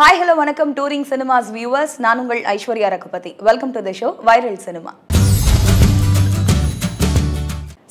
Hi, hello, welcome Touring Cinemas viewers. Naan ungal Aishwarya Rakupathi. Welcome to the show Viral Cinema.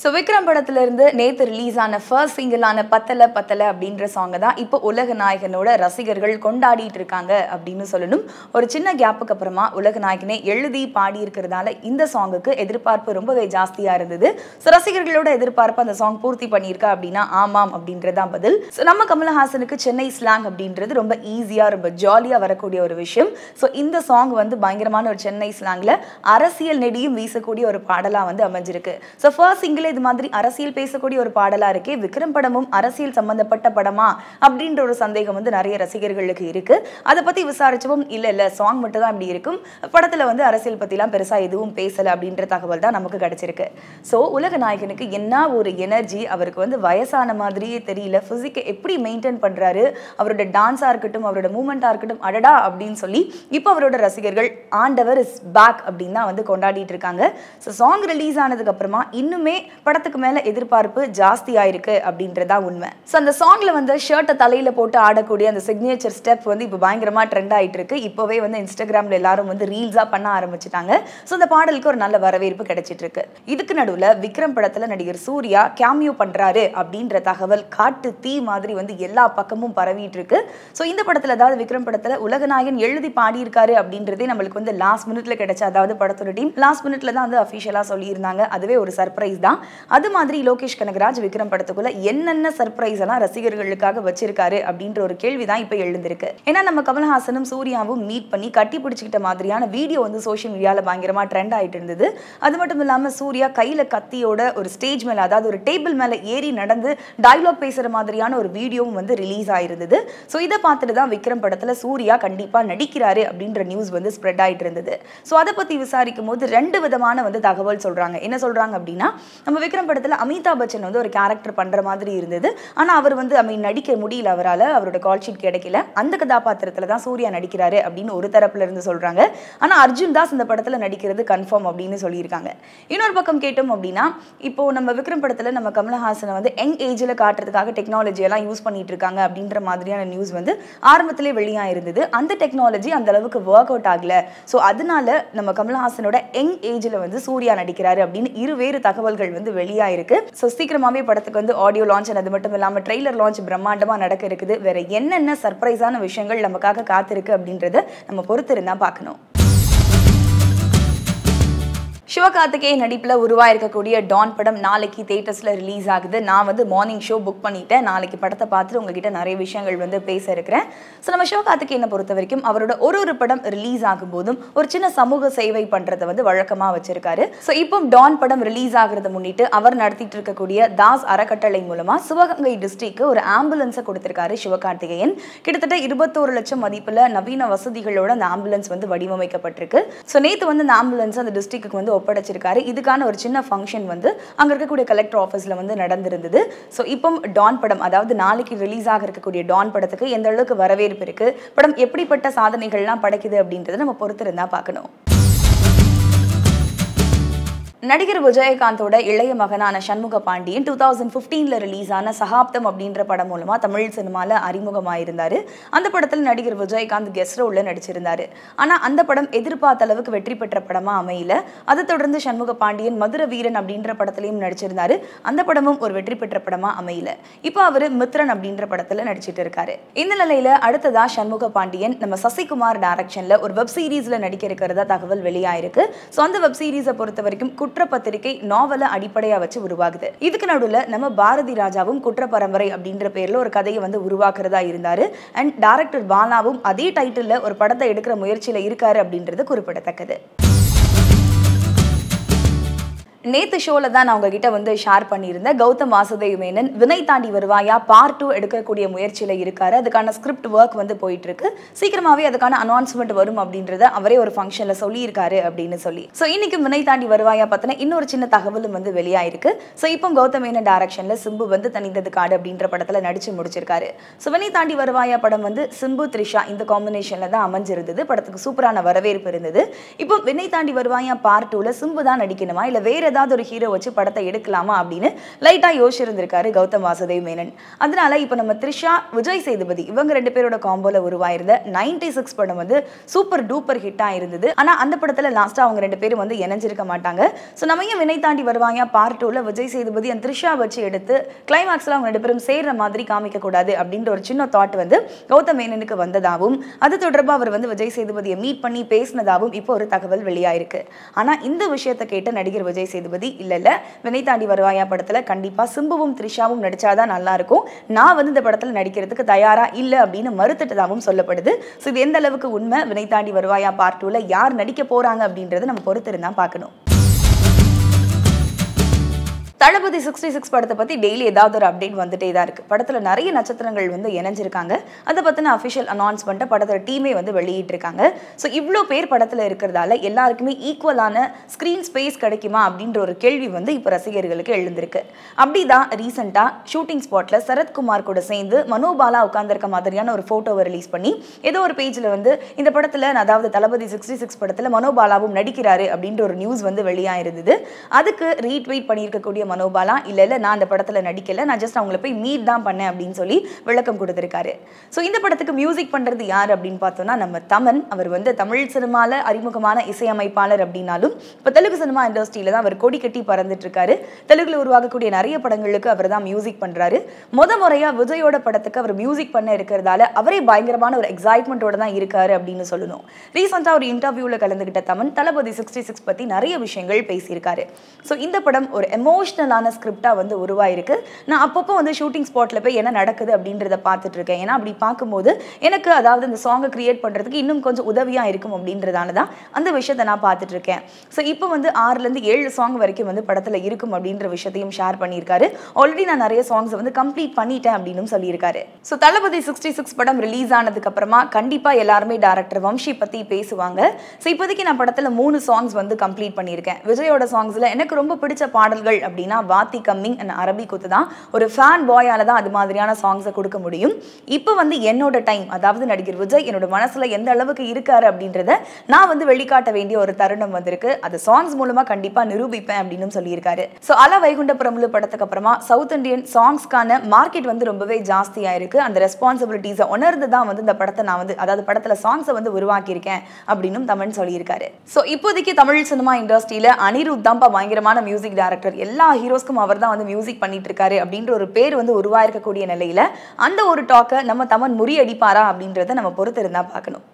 So Vikram படத்துல இருந்து நேத்து release ஆன first single ஆன பத்தல பத்தல அப்படிங்கற song தான் இப்போ உலக நாயகனோட ரசிகர்கள் கொண்டாடிட்டு இருக்காங்க அப்படினு சொல்லணும். ஒரு சின்ன கேப்புக்கு அப்புறமா உலக நாயகனே எழுதி பாடி இருக்கறதால இந்த சாங்க்கு எதிர்பார்ப்பு ரொம்பவே ஜாஸ்தியா இருந்தது. சோ ரசிகர்களோட எதிர்பார்ப்பு அந்த சாங் பூர்த்தி பண்ணியிருக்கா அப்படினா ஆமாம் அப்படிங்கறது தான் பதில். சோ நம்ம கமலா ஹாசனுக்கு சென்னை ஸ்லாங் அப்படிங்கிறது ரொம்ப ஈஸியா ரொம்ப ஜாலியா வரக்கூடிய ஒரு விஷயம். சோ இந்த சாங் வந்து பயங்கரமான ஒரு சென்னை ஸ்லாங்ல அரசியல் நெடியும் வீசக்கூடிய ஒரு பாடலா வந்து அமைஞ்சிருக்கு. சோ first single இது மாதிரி அரசியல் பேசக்கூடிய ஒரு பாடலா இருக்கே விக்ரம் படமும் அரசியல் சம்பந்தப்பட்ட படமா அப்படின்ற ஒரு சந்தேகம் வந்து நிறைய ரசிகர்களுக்கு இருக்கு. அத பத்தி விசாரிச்சவும் இல்ல சாங் மட்டும் தான் இப்படி இருக்கும். படத்துல வந்து அரசியல் பத்திலாம் பெருசா எதுவும் பேசல அப்படின்ற தகவல் தான் நமக்கு கிடைச்சிருக்கு. சோ உலக நாயகனுக்கு என்ன ஒரு எனர்ஜி, அவருக்கு வந்து வயசான மாதிரியே தெரியல, பிசிக்கை எப்படி மெயின்டைன் பண்றாரு, அவரோட டான்ஸா இருக்கட்டும் அவரோட மூவ்மெண்டா இருக்கட்டும் அடடா அப்படின்னு சொல்லி இப்போ அவரோட ரசிகர்கள் ஆண்டவர் இஸ் பேக் அப்படினா வந்து கொண்டாடிட்டு இருக்காங்க. சோ சாங் ரிலீஸ் ஆனதுக்கு அப்புறமா இன்னுமே படத்துக்கு மேல எதிர்பார்ப்பு ஜாஸ்தி ஆயிருக்கு அப்படின்றதா உண்மை. சோ அந்த சாங்ல வந்து ஷர்ட்டை தலையில போட்டு ஆடக்கூடிய அந்த சிக்னேச்சர் ஸ்டெப் வந்து இப்போ பயங்கரமா ட்ரெண்ட் ஆயிட்டு இருக்கு. இப்போவே வந்து இன்ஸ்டாகிராம்ல எல்லாரும் வந்து ரீல்ஸா பண்ண ஆரம்பிச்சிட்டாங்க. சோ அந்த பாடலுக்கு ஒரு நல்ல வரவேற்பு கிடைச்சிட்டு இருக்கு. இதுக்கு நடுவுல விக்ரம் படத்துல நடிகர் சூர்யா கேமியோ பண்றாரு அப்படின்ற தகவல் காட்டு தீ மாதிரி வந்து எல்லா பக்கமும் பரவிட்டு இருக்கு. சோ இந்த படத்துல அதாவது விக்ரம் படத்துல உலகநாயகன் எழுதி பாடி இருக்காரு அப்படின்றதே நம்மளுக்கு வந்து லாஸ்ட் மினிட்ல கிடைச்ச, அதாவது படத்தோட டீம் லாஸ்ட் மினிட்ல தான் வந்து அபிஷியலா சொல்லியிருந்தாங்க. அதுவே ஒரு சர்ப்ரைஸ் தான். அது மாதிரி லோகேஷ் கனகராஜ் விக்ரம் படத்துக்குள்ள என்னென்ன சர்ப்ரைஸ் எல்லாம் ரசிகர்களுக்காக வச்சிருக்காரு அப்படின்ற ஒரு கேள்விதான் இப்ப எழுந்திருக்கு. ஏன்னா நம்ம கமல்ஹாசனும் சூர்யாவும் மீட் பண்ணி கட்டி பிடிச்சிக்கிட்ட மாதிரியான வீடியோ வந்து சோஷியல் மீடியால பயங்கரமா ட்ரெண்ட் ஆயிட்டு இருந்தது. அது மட்டும் இல்லாம சூர்யா கையில கத்தியோட ஒரு ஸ்டேஜ் மேல, அதாவது ஒரு டேபிள் மேல ஏறி நடந்து டைலாக் பேசுற மாதிரியான ஒரு வீடியோவும் வந்து ரிலீஸ் ஆயிருந்தது. சோ இதை பார்த்துட்டு தான் விக்ரம் படத்துல சூர்யா கண்டிப்பா நடிக்கிறாரு அப்படின்ற நியூஸ் வந்து ஸ்ப்ரெட் ஆயிட்டு இருந்தது. சோ அதை பத்தி விசாரிக்கும் போது ரெண்டு விதமான வந்து தகவல் சொல்றாங்க. என்ன சொல்றாங்க அப்படின்னா நம்ம விக்ரம் படத்துல அமிதாப் பச்சன் வந்து ஒரு கேரக்டர் பண்ற மாதிரி இருந்தது. ஆனா அவர் வந்து நடிக்க முடியல, அவரால் அவரோட கால் ஷீட் கிடைக்கல, அந்த கதாபாத்திரத்துல தான் சூர்யா நடிக்கிறாரு அப்படின்னு ஒரு தரப்புல இருந்து சொல்றாங்க. ஆனா அர்ஜுன் தாஸ் இந்த படத்துல நடிக்கிறது கன்ஃபார்ம் அப்படின்னு சொல்லியிருக்காங்க. இன்னொரு பக்கம் கேட்டோம் அப்படின்னா இப்போ நம்ம விக்ரம் படத்துல நம்ம கமலஹாசனை வந்து யங் ஏஜ்ல காட்டுறதுக்காக டெக்னாலஜி எல்லாம் யூஸ் பண்ணிட்டு இருக்காங்க அப்படின்ற மாதிரியான நியூஸ் வந்து ஆரம்பத்திலே வெளியா இருந்தது. அந்த டெக்னாலஜி அந்த அளவுக்கு ஒர்க் அவுட் ஆகல. ஸோ அதனால நம்ம கமலஹாசனோட யங் ஏஜ்ல வந்து சூர்யா நடிக்கிறாரு அப்படின்னு இருவேறு தகவல்கள் வந்து வெளியா இருக்கு. சோ சீக்கிரமாவே படத்துக்கு வந்து ஆடியோ லான்ச், அது மட்டும் இல்லாம ட்ரெய்லர் லான்ச் பிரம்மாண்டமா நடக்க இருக்குது. வேற என்னென்ன சர்ப்ரைஸான விஷயங்கள் நமக்காக காத்திருக்கு அப்படின்றத நம்ம பொறுத்திருந்தா பார்க்கணும். சிவகார்த்திகே நடிப்பில் உருவாயிருக்கக்கூடிய டான் படம் நாளைக்கு தேட்டர்ஸில் ரிலீஸ் ஆகுது. நான் வந்து மார்னிங் ஷோ புக் பண்ணிவிட்டேன். நாளைக்கு படத்தை பார்த்துட்டு உங்ககிட்ட நிறைய விஷயங்கள் வந்து பேச இருக்கிறேன். ஸோ நம்ம சிவகார்த்திகேயனை பொறுத்த வரைக்கும் அவரோட ஒரு படம் ரிலீஸ் ஆகும் போதும் ஒரு சின்ன சமூக சேவை பண்ணுறதை வந்து வழக்கமாக வச்சுருக்காரு. ஸோ இப்போ டான் படம் ரிலீஸ் ஆகிறத முன்னிட்டு அவர் நடத்திட்டு இருக்கக்கூடிய தாஸ் அறக்கட்டளை மூலமாக சிவகங்கை டிஸ்ட்ரிக்ட்க்கு ஒரு ஆம்புலன்ஸை கொடுத்துருக்காரு சிவகார்த்திகேயன். கிட்டத்தட்ட 21 லட்சம் மதிப்பில் நவீன வசதிகளோட அந்த ஆம்புலன்ஸ் வந்து வடிவமைக்கப்பட்டிருக்கு. ஸோ நேற்று வந்து அந்த ஆம்புலன்ஸ் அந்த டிஸ்ட்ரிக்ட்டுக்கு வந்து ஒப்படைச்சிருக்காரு. இதுக்கான ஒரு சின்ன ஃபங்க்ஷன் வந்து அங்க இருக்கக்கூடிய கலெக்டர் ஆஃபீஸ்ல வந்து நடந்திருந்தது. ஸோ இப்போ டான் படம், அதாவது நாளைக்கு ரிலீஸ் ஆக இருக்கக்கூடிய டான் படத்துக்கு எந்த அளவுக்கு வரவேற்பு இருக்கு, படம் எப்படிப்பட்ட சாதனைகள்லாம் படைக்குது அப்படின்றத நம்ம பொறுத்திருந்தா பார்க்கணும். நடிகர் விஜயகாந்தோட இளைய மகனான ஷண்முக பாண்டியன் 2015 ரிலீஸ் ஆன சகாப்தம் அப்படின்ற படம் மூலமா தமிழ் சினிமால அறிமுகமாயிருந்தாரு. அந்த படத்துல நடிகர் விஜயகாந்த் கெஸ்ட் ரோல்ல நடிச்சிருந்தாரு. ஆனா அந்த படம் எதிர்பார்த்த அளவுக்கு வெற்றி பெற்ற படமா அமையல. அதை தொடர்ந்து சண்முக பாண்டியன் மதுர வீரன் அப்படின்ற படத்திலையும் நடிச்சிருந்தாரு. அந்த படமும் ஒரு வெற்றி பெற்ற படமா அமையல. இப்போ அவரு மித்ரன் அப்படின்ற படத்துல நடிச்சிட்டு இருக்காரு. இந்த நிலையில அடுத்ததா சண்முக பாண்டியன் நம்ம சசிகுமார் டைரக்ஷன்ல ஒரு வெப் சீரீஸ்ல நடிக்க இருக்கிறதா தகவல் வெளியாயிருக்கு. ஸோ அந்த வெப் சீரீஸை பொறுத்த வரைக்கும் குற்றப்பத்திரிகை நாவலை அடிப்படையா வச்சு உருவாகுது. இதுக்கு நடுவுல நம்ம பாரதிராஜாவும் குற்ற பரம்பரை அப்படின்ற பேர்ல ஒரு கதையை வந்து உருவாக்குறதா இருந்தாரு. அண்ட் டைரக்டர் பாலாவும் அதே டைட்டில்ல ஒரு படத்தை எடுக்கிற முயற்சியில இருக்காரு அப்படின்றது குறிப்பிடத்தக்கது. நேத்து ஷோவில் தான் நான் உங்ககிட்ட வந்து ஷேர் பண்ணியிருந்தேன். கௌதம் வாசுதேவ் மேனன் வினைத்தாண்டி வருவாயா பார்ட் 2 எடுக்கக்கூடிய முயற்சியில் இருக்காரு. அதுக்கான ஸ்கிரிப்ட் ஒர்க் வந்து போயிட்டு இருக்கு. சீக்கிரமாவே அதுக்கான அனௌன்ஸ்மெண்ட் வரும் அப்படின்றத அவரே ஒரு ஃபங்க்ஷனில் சொல்லியிருக்காரு அப்படின்னு சொல்லி. ஸோ இன்னைக்கு வினைத்தாண்டி வருவாயா பார்த்தினா இன்னொரு சின்ன தகவலும் வந்து வெளியாயிருக்கு. ஸோ இப்போ கௌதம் மேனன் டைரக்ஷனில் சிம்பு வந்து தனித்தது காடு அப்படின்ற படத்தில் நடிச்சு முடிச்சிருக்காரு. ஸோ வினைத்தாண்டி வருவாயா படம் வந்து சிம்பு த்ரிஷா இந்த காம்பினேஷனில் தான் அமைஞ்சிருந்தது. படத்துக்கு சூப்பரான வரவேற்பு இருந்தது. இப்போ வினைத்தாண்டி வருவாயா பார்ட் 2ல சிம்பு தான் நடிக்கணுமா இல்லை வேற ஏதாவது ஒரு ஹீரோ வச்சு படத்தை எடுக்கலாமா அப்படினு லைட்டா யோசிச்சிருந்திருக்காரு கௌதம் வாசுதேவ் மேனன். அதனால இப்போ நம்ம த்ரிஷா விஜய் சேதுபதி இவங்க ரெண்டு பேரோட காம்போல உருவாயிருந்த 96 படம் வந்து சூப்பர் டூப்பர் ஹிட்டா இருந்தது. ஆனா அந்த படத்துல லாஸ்டா அவங்க ரெண்டு பேரும் வந்து இணைஞ்சிருக்க மாட்டாங்க. சோ நம்ம ஏன் வினைதாண்டி வருவாயா பார்ட் 2ல விஜய் சேதுபதி அந்த த்ரிஷா வச்சு எடுத்து கிளைமாக்ஸ்ல அவங்க ரெண்டு பேரும் சேரற மாதிரி காமிக்க கூடாது அப்படின்ற ஒரு சின்ன தாட் வந்து கௌதம் மேனனுக்கு வந்ததாவும் அது தொடர்பா அவர் வந்து விஜய் சேதுபதியை மீட் பண்ணி பேசினதாவும் இப்போ ஒரு தகவல் வெளியாயிருக்கு. ஆனா இந்த விஷயத்தை கேட்ட நடிகர் விஜய் சேதுபதி இல்ல வினைதாண்டி வருவாயா படத்துல கண்டிப்பா சிம்புவும் த்ரிஷாவும் நடிச்சாதான் நல்லா இருக்கும், நான் வந்து இந்த படத்துல நடிக்கிறதுக்கு தயாரா இல்ல அப்படின்னு மறுத்துட்டதாகவும் சொல்லப்படுது. சோ இது எந்த அளவுக்கு உண்மை, வினைதாண்டி வருவாயா பார்ட் 2ல யார் நடிக்க போறாங்க அப்படின்றத நம்ம பொறுத்திருந்தான் பார்க்கணும். தளபதி 66 படத்தை பற்றி டெய்லி ஏதாவது ஒரு அப்டேட் வந்துட்டே தான் இருக்குது. படத்தில் நிறைய நட்சத்திரங்கள் வந்து இணைஞ்சிருக்காங்க. அதை பற்றின அஃபிஷியல் அனௌன்ஸ்மெண்ட்டை படத்தோட டீமே வந்து வெளியிட்டிருக்காங்க. ஸோ இவ்வளோ பேர் படத்தில் இருக்கிறதால எல்லாருக்குமே ஈக்குவலான ஸ்க்ரீன் ஸ்பேஸ் கிடைக்குமா அப்படின்ற ஒரு கேள்வி வந்து இப்போ ரசிகர்களுக்கு எழுந்திருக்கு. அப்படி தான் ரீசெண்டாக ஷூட்டிங் ஸ்பாட்டில் சரத்குமார் கூட சேர்ந்து மனோபாலா உட்கார்ந்துருக்க மாதிரியான ஒரு ஃபோட்டோவை ரிலீஸ் பண்ணி ஏதோ ஒரு பேஜில் வந்து இந்த படத்தில் அதாவது தளபதி 66 படத்தில் மனோபாலாவும் நடிக்கிறாரு அப்படின்ற ஒரு நியூஸ் வந்து வெளியாயிருந்தது. அதுக்கு ரீட்வீட் பண்ணியிருக்கக்கூடிய மனோபாலா இல்ல நான் அந்த படத்துல நடிக்கல, நான் ஜஸ்ட் அவங்களை போய் மீட் தான் பண்ணேன் அப்படின்னு சொல்லி விளக்கம் கொடுத்திருக்காரு. சோ இந்த படத்துக்கு மியூசிக் பண்றது யார் அப்படின்னு பார்த்தோம்னா நம்ம தமன். அவர் வந்து தமிழ் சினிமால அறிமுகமான இசையமைப்பாளர் அப்படின்னாலும் இப்போ தெலுங்கு சினிமா இண்டஸ்ட்ரியில தான் அவர் கொடி கட்டி பறந்துட்டு இருக்காரு. தெலுங்குல உருவாகக்கூடிய நிறைய படங்களுக்கு அவர் தான் மியூசிக் பண்றாரு. முத முறையா விஜயோட படத்துக்கு அவர் மியூசிக் பண்ண இருக்கிறதால அவரே பயங்கரமான ஒரு எக்ஸைட்மெண்டோட தான் இருக்காரு அப்படின்னு சொல்லணும். ரீசெண்டா ஒரு இன்டர்வியூல கலந்துகிட்ட தமன் தளபதி 66 பத்தி நிறைய விஷயங்கள் பேசியிருக்காரு. சோ இந்த படம் ஒரு எமோஷனல் ஸ்கிரிப்டா வந்து உருவாயிருக்கு. நான் அப்பப்போ வந்து ஷூட்டிங் ஸ்பாட்ல போய் என்ன நடக்குது அப்படின்றத பார்த்துட்டு இருக்கேன். ஏன்னா அப்படி பார்க்கும்போது எனக்கு அதாவது இந்த சாங்கை கிரியேட் பண்றதுக்கு இன்னும் கொஞ்சம் உதவியா இருக்கும் அப்படின்றதால தான் அந்த விஷயத்தை நான் பார்த்துட்டு இருக்கேன். ஸோ இப்போ வந்து 6லேருந்து 7 சாங் வரைக்கும் வந்து படத்துல இருக்கும் அப்படின்ற விஷயத்தையும் ஷேர் பண்ணியிருக்காரு. ஆல்ரெடி நான் நிறைய சாங்ஸ் வந்து கம்ப்ளீட் பண்ணிட்டேன் அப்படின்னு சொல்லியிருக்காரு. ஸோ தளபதி 66 படம் ரிலீஸ் ஆனதுக்கு அப்புறமா கண்டிப்பா எல்லாருமே டைரக்டர் வம்சி பத்தி பேசுவாங்க. ஸோ இப்போதைக்கு நான் படத்துல 3 சாங்ஸ் வந்து கம்ப்ளீட் பண்ணியிருக்கேன். விஜயோட சாங்ஸ்ல எனக்கு ரொம்ப பிடிச்ச பாடல்கள் அப்படின்னு வாத்தி கம்மிங் அண்ட் அரபி குத்து தான். ஒரு ஃபேன் பாயால தான் அது மாதிரியான சாங்ஸை கொடுக்க முடியும். இப்போ வந்து என்னோட டைம், அதாவது நடிகர் விஜய் என்னோட மனசுல எந்த அளவுக்கு இருக்காரு அப்படின்றத நான் வந்து வெளிக்காட்ட வேண்டிய ஒரு தருணம் வந்திருக்கு. அது சாங்ஸ் மூலமா கண்டிப்பா நிரூபிப்பேன் அப்படின்னு சொல்லியிருக்காரு. ஸோ அல வைகுண்ட பிரபுல படத்துக்கு அப்புறமா சவுத் இண்டியன் சாங்ஸ்க்கான மார்க்கெட் வந்து ரொம்பவே ஜாஸ்தியாயிருக்கு. அந்த ரெஸ்பான்சிபிலிட்டிஸை உணர்ந்து தான் வந்து இந்த படத்தை நான் வந்து அதாவது படத்துல சாங்ஸை வந்து உருவாக்கியிருக்கேன் அப்படின்னு தமன் சொல்லியிருக்காரு. ஸோ இப்போதைக்கு தமிழ் சினிமா இண்டஸ்ட்ரியில அனிருத் தான் பயங்கரமான மியூசிக் டைரக்டர். எல்லா ஹீரோஸ்க்கும் அவர் தான் வந்து மியூசிக் பண்ணிட்டு இருக்காரு அப்படின்ற ஒரு பேர் வந்து உருவாயிருக்கக்கூடிய நிலையில அந்த ஒரு டாக்கை நம்ம தமன் முறியடிப்பாரா அப்படின்றத நம்ம பொறுத்து இருந்தா பார்க்கணும்.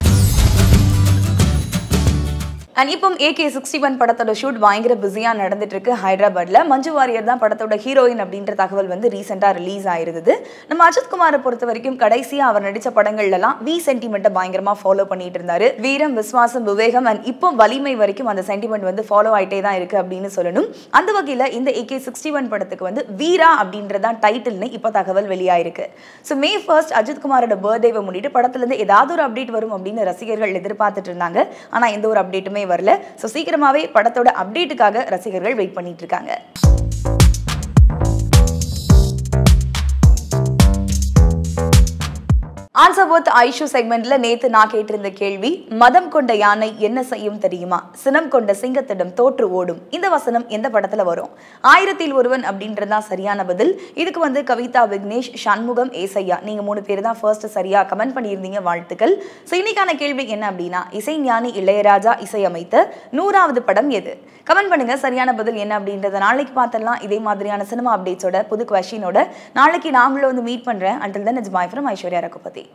அண்ட் இப்போ AK-61 படத்தோட ஷூட் பயங்கர பிஸியாக நடந்துட்டு இருக்கு ஹைதராபாத்ல. மஞ்சு வாரியர் தான் படத்தோட ஹீரோயின் அப்படின்ற தகவல் வந்து ரீசெண்டாக ரிலீஸ் ஆயிருந்தது. நம்ம அஜித் குமாரை பொறுத்த வரைக்கும் கடைசியாக அவர் நடித்த படங்கள்லாம் வி சென்டிமெண்ட்டை பயங்கரமாக ஃபாலோ பண்ணிட்டு இருந்தாரு. வீரம், விஸ்வாசம், விவேகம் அண்ட் இப்போ வலிமை வரைக்கும் அந்த சென்டிமெண்ட் வந்து ஃபாலோ ஆகிட்டே தான் இருக்கு அப்படின்னு சொல்லணும். அந்த வகையில் இந்த AK-61 படத்துக்கு வந்து வீரா அப்படின்றதான் டைட்டில்னு இப்போ தகவல் வெளியாயிருக்கு. ஸோ May 1 அஜித் குமாரோட பர்த்டேவை முன்னிட்டு படத்துலேருந்து ஏதாவது ஒரு அப்டேட் வரும் அப்படின்னு ரசிகர்கள் எதிர்பார்த்துட்டு இருந்தாங்க. ஆனால் எந்த ஒரு அப்டேட்டுமே வரல. சோ சீக்கிரமாவே படத்தோட அப்டேட்டுக்காக ரசிகர்கள் வெயிட் பண்ணிட்டு இருக்காங்க. ஆன்சர் வித் ஐஷு செக்மெண்ட்ல நேத்து நான் கேட்டிருந்த கேள்வி, மதம் கொண்ட யானை என்ன செய்யும் தெரியுமா, சினம் கொண்ட சிங்கத்திடம் தோற்று ஓடும், இந்த வசனம் எந்த படத்துல வரும்? 1000ல் 1 அப்படின்றதான் சரியான பதில். இதுக்கு வந்து கவிதா, விக்னேஷ், ஷண்முகம், ஏசையா நீங்க 3 பேர் தான் ஃபர்ஸ்ட் சரியா கமெண்ட் பண்ணியிருந்தீங்க, வாழ்த்துக்கள். ஸோ இன்னைக்கான கேள்வி என்ன அப்படின்னா, இசைஞானி இளையராஜா இசையமைத்த 100வது படம் எது? கமெண்ட் பண்ணுங்க சரியான பதில் என்ன அப்படின்றத. நாளைக்கு பார்த்துடலாம் இதே மாதிரியான சினிமா அப்டேட்ஸோட புது கொஸ்டினோட. நாளைக்கு நாமளும் வந்து மீட் பண்றேன். Until then, it's bye from Aishwarya Rakupathi.